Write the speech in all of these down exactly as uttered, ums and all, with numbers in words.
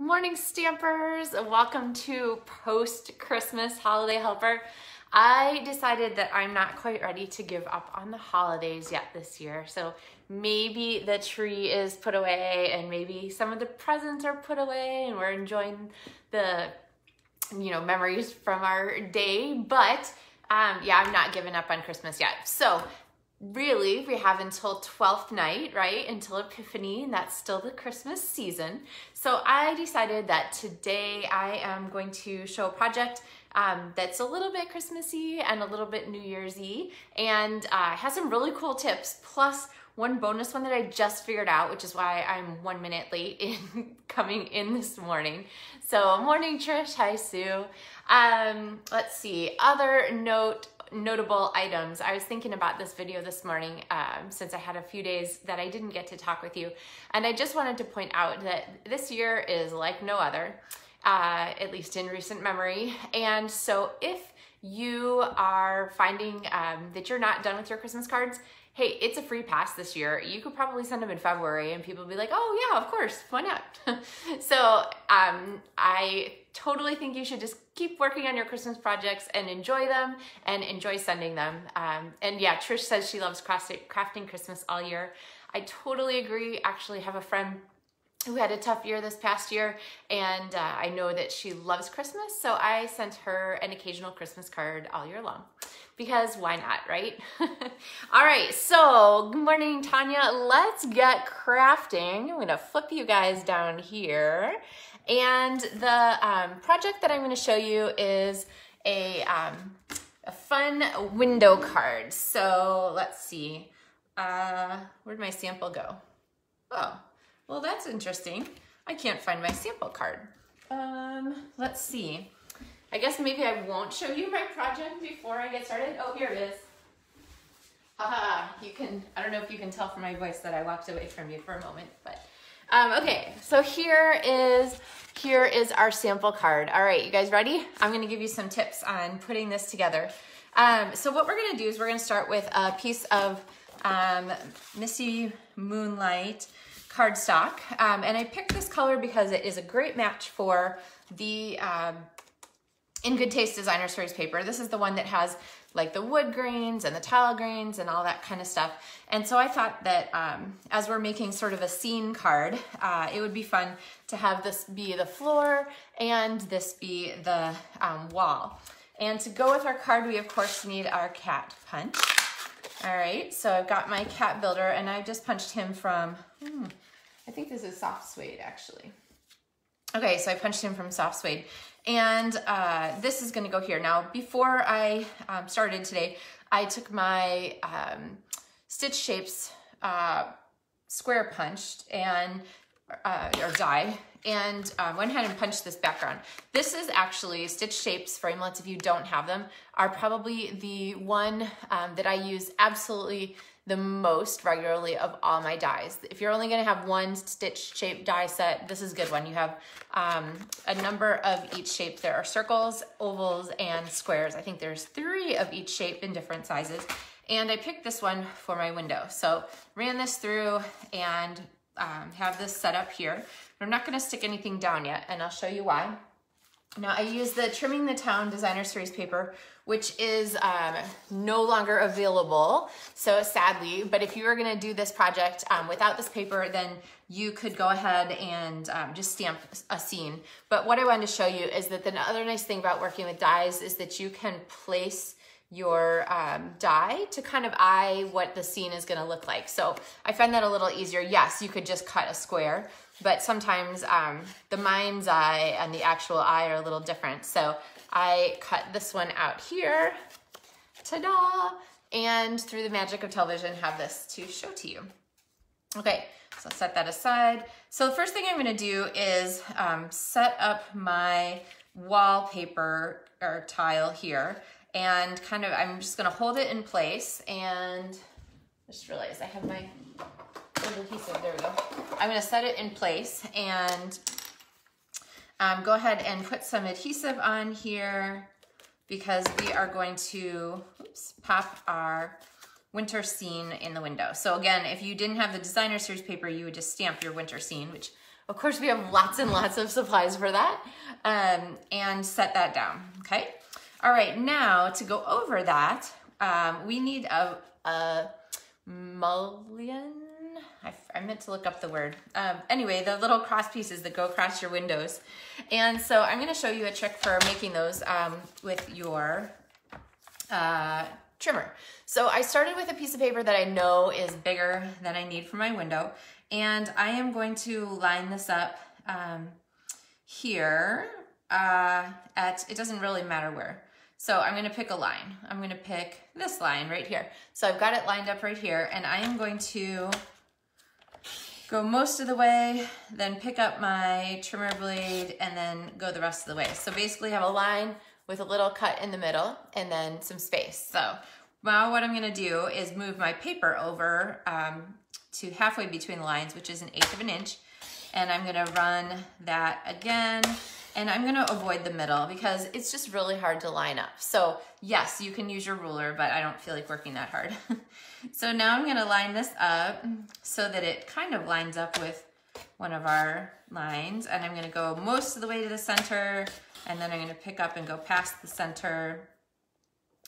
Morning stampers, welcome to post-Christmas holiday helper. I decided that I'm not quite ready to give up on the holidays yet this year. So maybe the tree is put away and maybe some of the presents are put away and we're enjoying the, you know, memories from our day. But um, yeah, I'm not giving up on Christmas yet. So really we have until twelfth night, right? Until Epiphany, and that's still the Christmas season. So I decided that today I am going to show a project Um, that's a little bit Christmassy and a little bit New Year's-y, and uh, has some really cool tips, plus one bonus one that I just figured out, which is why I'm one minute late in coming in this morning. So morning Trish, hi Sue. Um, let's see, other note, notable items. I was thinking about this video this morning um, since I had a few days that I didn't get to talk with you, and I just wanted to point out that this year is like no other. Uh, at least in recent memory. And so if you are finding um, that you're not done with your Christmas cards, hey, it's a free pass this year. You could probably send them in February and people will be like, oh yeah, of course, why not? So um, I totally think you should just keep working on your Christmas projects and enjoy them and enjoy sending them. Um, and yeah, Trish says she loves crafting Christmas all year. I totally agree. Actually have a friend who had a tough year this past year, and uh, I know that she loves Christmas, so I sent her an occasional Christmas card all year long, because why not, right? All right, so good morning, Tanya. Let's get crafting. I'm gonna flip you guys down here, and the um, project that I'm gonna show you is a, um, a fun window card. So let's see, uh, where'd my sample go? Oh. Well, that's interesting. I can't find my sample card. Um, let's see. I guess maybe I won't show you my project before I get started. Oh, here it is. Haha, you can, I don't know if you can tell from my voice that I walked away from you for a moment, but. Um, okay, so here is, here is our sample card. All right, you guys ready? I'm gonna give you some tips on putting this together. Um, so what we're gonna do is we're gonna start with a piece of um, Misty Moonlight cardstock, um, and I picked this color because it is a great match for the um, In Good Taste Designer Series Paper. This is the one that has like the wood grains and the tile grains and all that kind of stuff. And so I thought that um, as we're making sort of a scene card, uh, it would be fun to have this be the floor and this be the um, wall. And to go with our card, we of course need our cat punch. All right, so I've got my cat builder, and I just punched him from, hmm, I think this is soft suede actually. Okay, so I punched him from soft suede, and uh, this is gonna go here. Now, before I um, started today, I took my um, Stitch Shapes uh, square punched and, uh, or die, and um, went ahead and punched this background. This is actually Stitch Shapes Framelits, if you don't have them, are probably the one um, that I use absolutely the most regularly of all my dies. If you're only gonna have one stitch shape die set, this is a good one. You have um, a number of each shape. There are circles, ovals, and squares. I think there's three of each shape in different sizes. And I picked this one for my window. So ran this through and um, have this set up here. I'm not gonna stick anything down yet, and I'll show you why. Now I use the Trimming the Town Designer Series Paper, which is um, no longer available, so sadly, but if you were gonna do this project um, without this paper, then you could go ahead and um, just stamp a scene. But what I wanted to show you is that the other nice thing about working with dies is that you can place your um, die to kind of eye what the scene is gonna look like. So I find that a little easier. Yes, you could just cut a square, but sometimes um, the mind's eye and the actual eye are a little different. So I cut this one out here, ta-da, and through the magic of television have this to show to you. Okay, so I'll set that aside. So the first thing I'm gonna do is um, set up my wallpaper or tile here, and kind of, I'm just gonna hold it in place, and I just realized I have my little adhesive, there we go. I'm gonna set it in place and um, go ahead and put some adhesive on here because we are going to, oops, pop our winter scene in the window. So again, if you didn't have the Designer Series Paper, you would just stamp your winter scene, which Of course, we have lots and lots of supplies for that, um, and set that down, okay? All right, now to go over that, um, we need a, a mullion. I, I meant to look up the word. Um, anyway, the little cross pieces that go across your windows. And so I'm gonna show you a trick for making those um, with your uh, trimmer. So I started with a piece of paper that I know is bigger than I need for my window. And I am going to line this up um, here uh, at, it doesn't really matter where. So I'm gonna pick a line. I'm gonna pick this line right here. So I've got it lined up right here, and I am going to go most of the way, then pick up my trimmer blade, and then go the rest of the way. So basically have a line with a little cut in the middle and then some space. So now what I'm gonna do is move my paper over um, to halfway between the lines, which is an eighth of an inch. And I'm gonna run that again. And I'm gonna avoid the middle because it's just really hard to line up. So yes, you can use your ruler, but I don't feel like working that hard. So now I'm gonna line this up so that it kind of lines up with one of our lines. And I'm gonna go most of the way to the center, and then I'm gonna pick up and go past the center.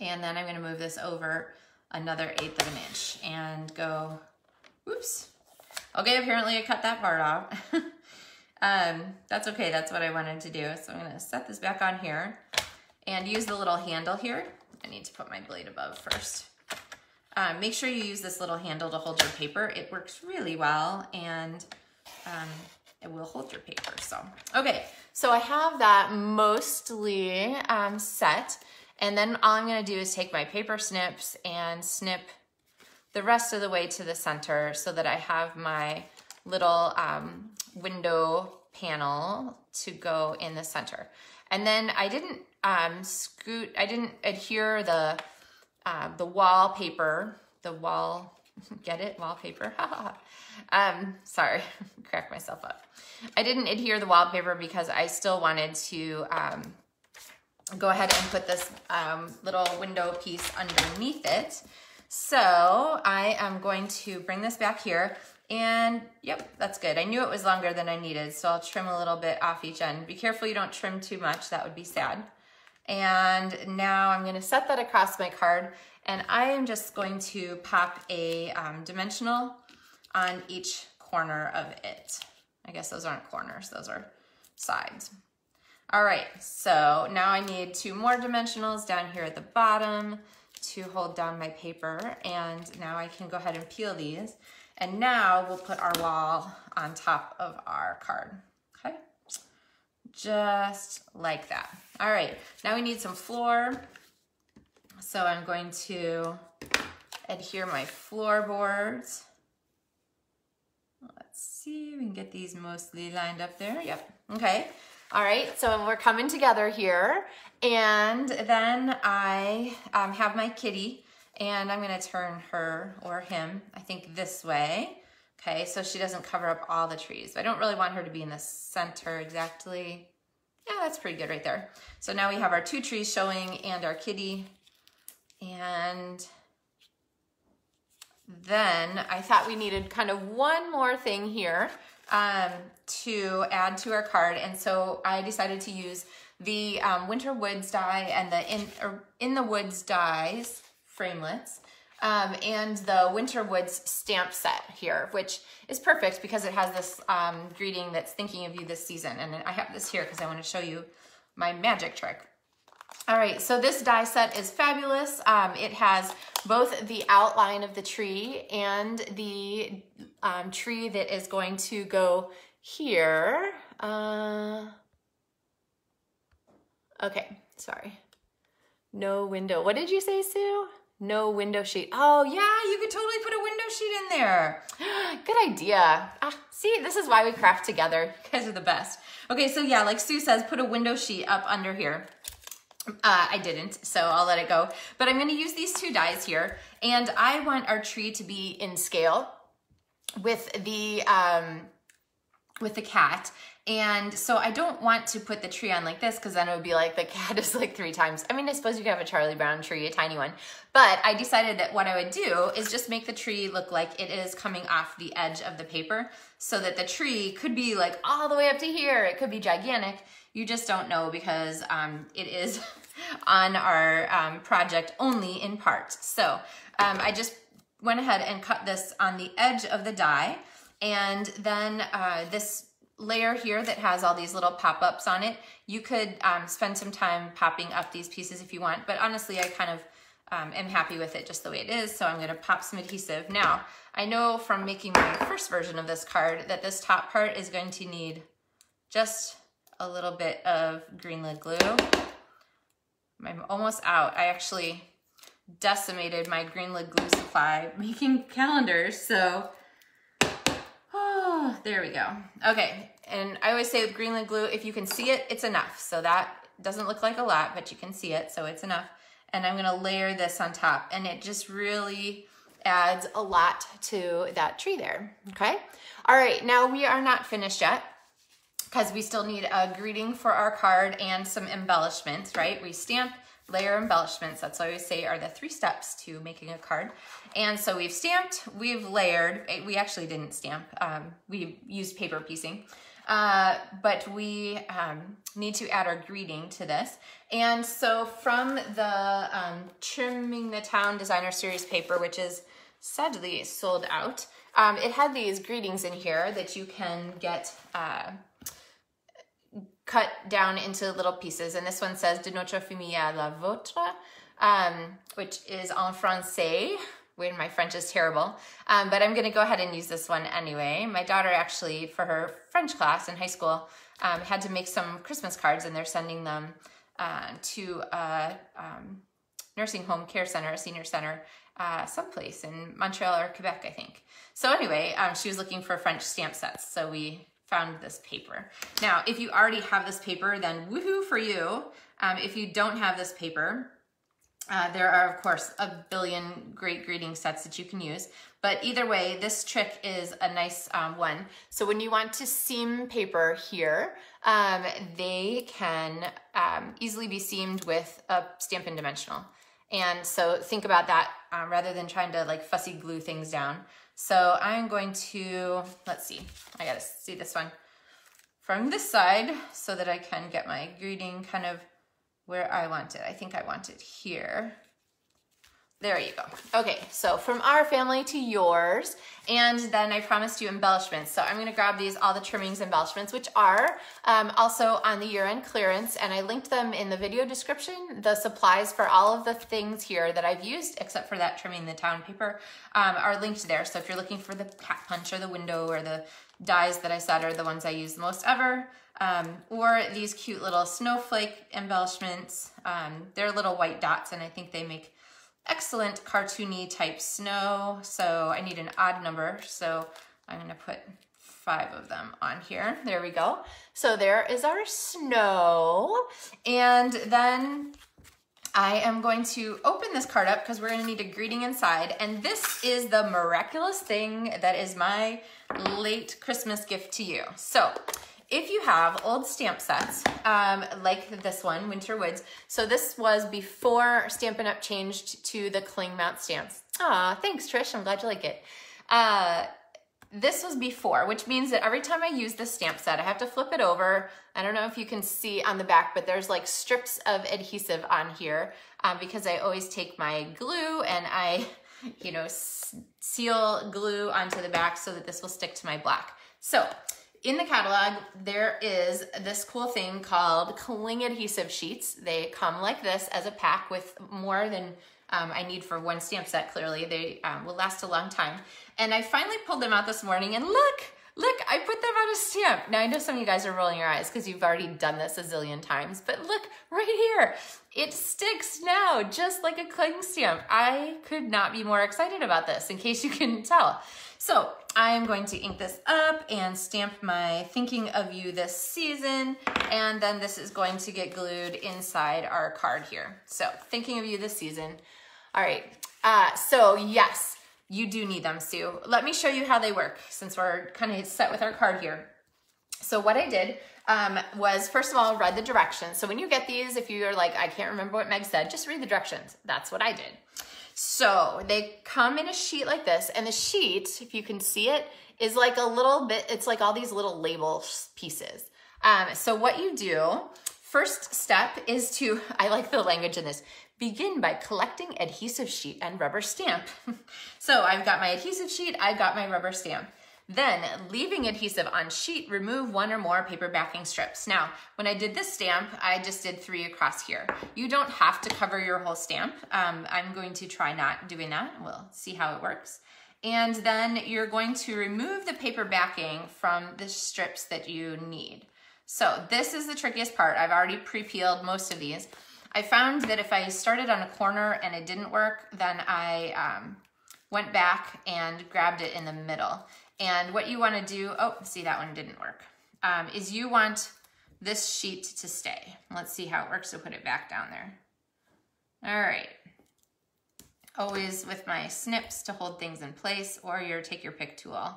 And then I'm gonna move this over another eighth of an inch and go, whoops. Okay, apparently I cut that part off. Um, that's okay, that's what I wanted to do. So I'm gonna set this back on here and use the little handle here. I need to put my blade above first. Um, make sure you use this little handle to hold your paper. It works really well, and um, it will hold your paper, so. Okay, so I have that mostly um, set, and then all I'm gonna do is take my paper snips and snip the rest of the way to the center so that I have my little um, window panel to go in the center. And then I didn't um, scoot, I didn't adhere the uh, the wallpaper, the wall, get it, wallpaper? um, sorry, cracked myself up. I didn't adhere the wallpaper because I still wanted to um, go ahead and put this um, little window piece underneath it. So I am going to bring this back here. And yep, that's good. I knew it was longer than I needed, so I'll trim a little bit off each end. Be careful you don't trim too much, that would be sad. And now I'm gonna set that across my card, and I am just going to pop a um, dimensional on each corner of it. I guess those aren't corners, those are sides. All right, so now I need two more dimensionals down here at the bottom to hold down my paper, and now I can go ahead and peel these. And now we'll put our wall on top of our card, okay? Just like that. All right, now we need some floor. So I'm going to adhere my floorboards. Let's see, we can get these mostly lined up there, yep, okay. All right, so we're coming together here. And then I um, have my kitty. And I'm gonna turn her or him, I think this way, okay, so she doesn't cover up all the trees. I don't really want her to be in the center exactly. Yeah, that's pretty good right there. So now we have our two trees showing and our kitty. And then I thought we needed kind of one more thing here um, to add to our card. And so I decided to use the um, Winter Woods die and the In, or in the Woods dies Framelits, um, and the Winter Woods stamp set here, which is perfect because it has this um, greeting that's thinking of you this season. And I have this here because I want to show you my magic trick. All right, so this die set is fabulous. Um, it has both the outline of the tree and the um, tree that is going to go here. Uh, okay, sorry. No window. What did you say, Sue? No window sheet. Oh yeah, you could totally put a window sheet in there. Good idea. Ah, see, this is why we craft together. You guys are the best. Okay, so yeah, like Sue says, put a window sheet up under here. Uh, I didn't, so I'll let it go. But I'm gonna use these two dies here, and I want our tree to be in scale with the um, with the cat. And so I don't want to put the tree on like this because then it would be like the cat is like three times. I mean, I suppose you could have a Charlie Brown tree, a tiny one. But I decided that what I would do is just make the tree look like it is coming off the edge of the paper so that the tree could be like all the way up to here. It could be gigantic. You just don't know because um, it is on our um, project only in part. So um, I just went ahead and cut this on the edge of the die. And then uh, this layer here that has all these little pop-ups on it, you could um, spend some time popping up these pieces if you want, but honestly I kind of um, am happy with it just the way it is, so I'm going to pop some adhesive. Now I know from making my first version of this card that this top part is going to need just a little bit of green lid glue. I'm almost out. I actually decimated my green lid glue supply making calendars, so oh, there we go. Okay, and I always say with green lid glue, if you can see it, it's enough. So that doesn't look like a lot, but you can see it, so it's enough. And I'm gonna layer this on top, and it just really adds a lot to that tree there, okay? All right, now we are not finished yet because we still need a greeting for our card and some embellishments, right? We stamp, layer, embellishments. That's what I always say are the three steps to making a card. And so we've stamped, we've layered. We actually didn't stamp. Um, we used paper piecing. Uh, but we um, need to add our greeting to this. And so from the um, Trimming the Town Designer Series Paper, which is sadly sold out, um, it had these greetings in here that you can get uh, cut down into little pieces, and this one says "De notre famille à la vôtre," um, which is en français, when my French is terrible, um, but I'm gonna go ahead and use this one anyway. My daughter actually, for her French class in high school, um, had to make some Christmas cards, and they're sending them uh, to a um, nursing home care center, a senior center, uh, someplace in Montreal or Quebec, I think. So anyway, um, she was looking for French stamp sets, so we found this paper. Now, if you already have this paper, then woohoo for you. Um, if you don't have this paper, uh, there are of course a billion great greeting sets that you can use, but either way, this trick is a nice um, one. So when you want to seam paper here, um, they can um, easily be seamed with a Stampin' Dimensional. And so think about that uh, rather than trying to like fussy glue things down. So I'm going to, let's see, I gotta see this one from this side so that I can get my greeting kind of where I want it. I think I want it here. There you go. Okay, so from our family to yours, and then I promised you embellishments. So I'm gonna grab these, all the trimmings embellishments, which are um, also on the year-end clearance, and I linked them in the video description. The supplies for all of the things here that I've used, except for that Trimming the Town paper, um, are linked there. So if you're looking for the cat punch or the window or the dies that I said are the ones I use the most ever, um, or these cute little snowflake embellishments, um, they're little white dots, and I think they make excellent cartoony type snow. So I need an odd number, so I'm gonna put five of them on here. There we go. So there is our snow. And then I am going to open this card up because we're gonna need a greeting inside. And this is the miraculous thing that is my late Christmas gift to you. So if you have old stamp sets, um, like this one, Winter Woods, so this was before Stampin' Up changed to the cling mount stamps. Aw, thanks Trish, I'm glad you like it. Uh, this was before, which means that every time I use this stamp set, I have to flip it over. I don't know if you can see on the back, but there's like strips of adhesive on here um, because I always take my glue and I, you know, seal glue onto the back so that this will stick to my black. So, in the catalog, there is this cool thing called cling adhesive sheets. They come like this as a pack with more than um, I need for one stamp set, clearly. They um, will last a long time. And I finally pulled them out this morning and look, look, I put them on a stamp. Now I know some of you guys are rolling your eyes because you've already done this a zillion times, but look right here. It sticks now, just like a cling stamp. I could not be more excited about this, in case you couldn't tell. So I'm going to ink this up and stamp my thinking of you this season, and then this is going to get glued inside our card here. So thinking of you this season. All right, uh, so yes, you do need them, Sue. Let me show you how they work since we're kind of set with our card here. So what I did um, was, first of all, read the directions. So when you get these, if you're like, I can't remember what Meg said, just read the directions. That's what I did. So they come in a sheet like this, and the sheet, if you can see it, is like a little bit, it's like all these little label pieces. Um, so what you do, first step is to, I like the language in this, begin by collecting adhesive sheet and rubber stamp. So I've got my adhesive sheet, I've got my rubber stamp. Then, leaving adhesive on sheet, remove one or more paper backing strips. Now, when I did this stamp, I just did three across here. You don't have to cover your whole stamp. Um, I'm going to try not doing that. We'll see how it works. And then you're going to remove the paper backing from the strips that you need. So this is the trickiest part. I've already pre-peeled most of these. I found that if I started on a corner and it didn't work, then I um, went back and grabbed it in the middle. And what you want to do, oh, see, that one didn't work, um, is you want this sheet to stay. Let's see how it works, so put it back down there. All right. Always with my snips to hold things in place, or your take your pick tool.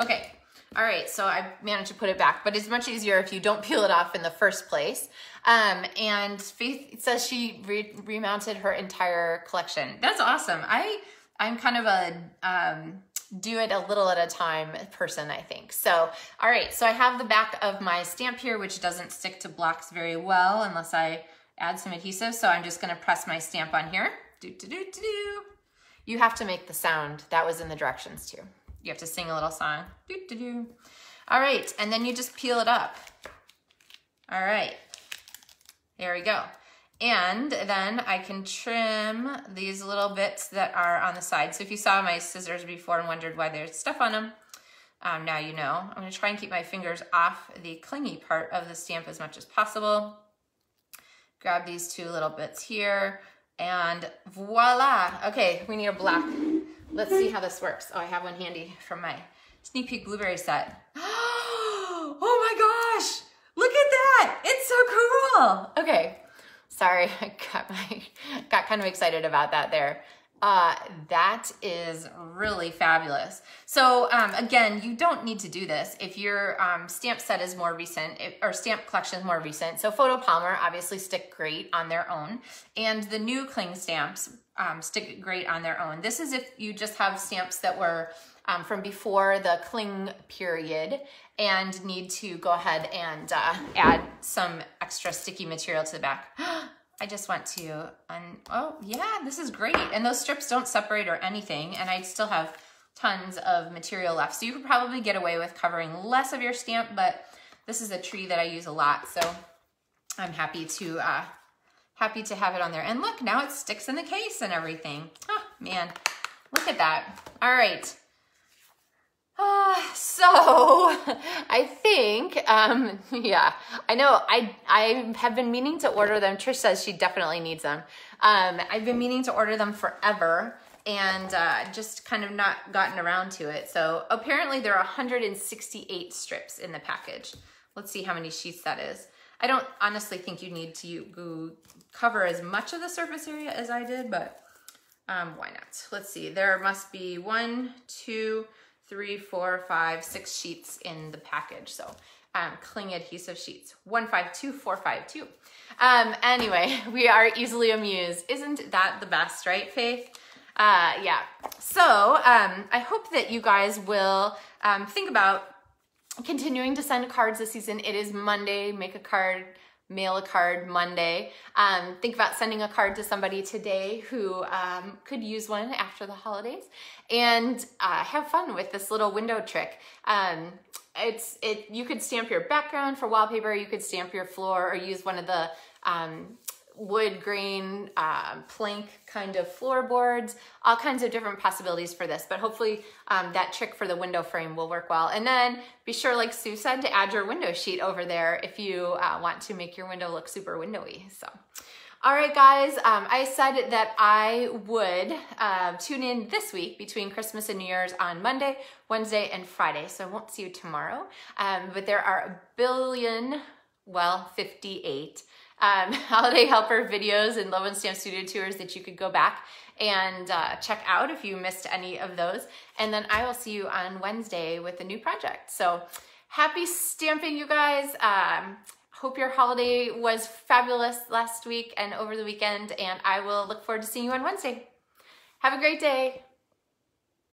Okay. All right. So I managed to put it back, but it's much easier if you don't peel it off in the first place. Um, and Faith says she re remounted her entire collection. That's awesome. I, I'm kind of a... Um, do it a little at a time person, I think. So, all right, so I have the back of my stamp here, which doesn't stick to blocks very well unless I add some adhesive. So I'm just gonna press my stamp on here. Do, do, do, do, do. You have to make the sound. That was in the directions too. You have to sing a little song. Do, do, do. All right, and then you just peel it up. All right, there we go. And then I can trim these little bits that are on the side. So if you saw my scissors before and wondered why there's stuff on them, um, now you know. I'm gonna try and keep my fingers off the clingy part of the stamp as much as possible. Grab these two little bits here, and voila. Okay, we need a block. Let's see how this works. Oh, I have one handy from my Sneak Peek Blueberry set. Oh my gosh, look at that. It's so cool. Okay. Sorry, I got, my, got kind of excited about that there. Uh, that is really fabulous. So um, again, you don't need to do this if your um, stamp set is more recent, if, or stamp collection is more recent. So Photo Polymer obviously stick great on their own, and the new cling stamps um, stick great on their own. This is if you just have stamps that were um, from before the cling period and need to go ahead and uh, add some extra sticky material to the back. I just want to, un oh yeah, this is great. And those strips don't separate or anything, and I still have tons of material left. So you could probably get away with covering less of your stamp, but this is a tree that I use a lot. So I'm happy to, uh, happy to have it on there. And look, now it sticks in the case and everything. Oh man, look at that. All right. Uh, so I think, um, yeah, I know I, I have been meaning to order them. Trish says she definitely needs them. Um, I've been meaning to order them forever and, uh, just kind of not gotten around to it. So apparently there are one hundred sixty-eight strips in the package. Let's see how many sheets that is. I don't honestly think you need to go cover as much of the surface area as I did, but, um, why not? Let's see. There must be one, two, three, four, five, six sheets in the package. So um, cling adhesive sheets, one, five, two, four, five, two. Um, anyway, we are easily amused. Isn't that the best, right, Faith? Uh, yeah. So um, I hope that you guys will um, think about continuing to send cards this season. It is Monday, make a card, mail a card Monday. Um, think about sending a card to somebody today who um, could use one after the holidays, and uh, have fun with this little window trick. Um, it's it. You could stamp your background for wallpaper, you could stamp your floor, or use one of the um, wood grain uh, plank kind of floorboards, all kinds of different possibilities for this, but hopefully um, that trick for the window frame will work well. And then be sure, like Sue said, to add your window sheet over there if you uh, want to make your window look super windowy. So, all right guys, um, I said that I would uh, tune in this week between Christmas and New Year's on Monday, Wednesday, and Friday, so I won't see you tomorrow, um, but there are a billion, well, fifty-eight Um, holiday helper videos and Love and Stamp Studio tours that you could go back and uh, check out if you missed any of those. And then I will see you on Wednesday with a new project. So Happy stamping, you guys. Um, hope your holiday was fabulous last week and over the weekend, and I will look forward to seeing you on Wednesday. Have a great day.